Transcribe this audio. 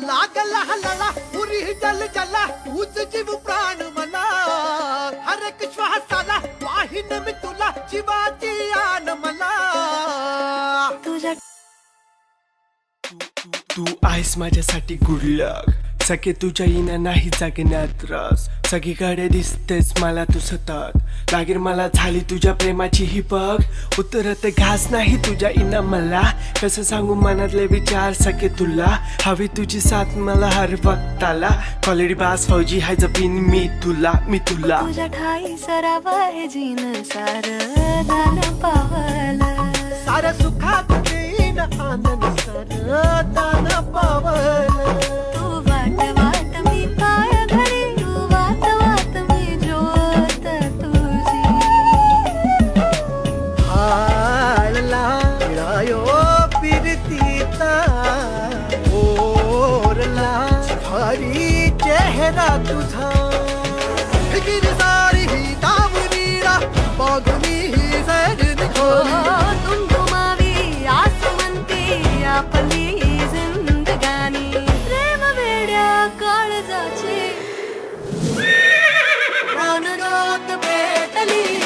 लागला हलला पुरी जल जला उच जीव प्राण मला हर एक श्वासाला वाहिन मी तुला जीवाची आन मला तू आहेस माझ्यासाठी गुड लक सके तुझ्या येण्या नाही जागण्यात रस सगळीकडे दिसतेस मला तू सतत लागीर मला झाली तुझ्या प्रेमाची ही बघ उतरत घास नाही तुझ्या येण्या मला कसं सांगू मनातले विचार सके तुला हवी तुझी साथ मला हर वक्ताला क्वालिटी बास फौजी हाय जपीन मी तुला तुझ्या ठाई सरावाय जीन सारं दान पावलं सारं सुखात देईन आनंद सारं दान पावलं चेहरा तुझा गिरदारी ही दाम नीरा बागुनी ही जैर निखोली तुम घुमावी आसमंती आपली जिंदगानी प्रेम वेड्या काळजाची रात भेटली।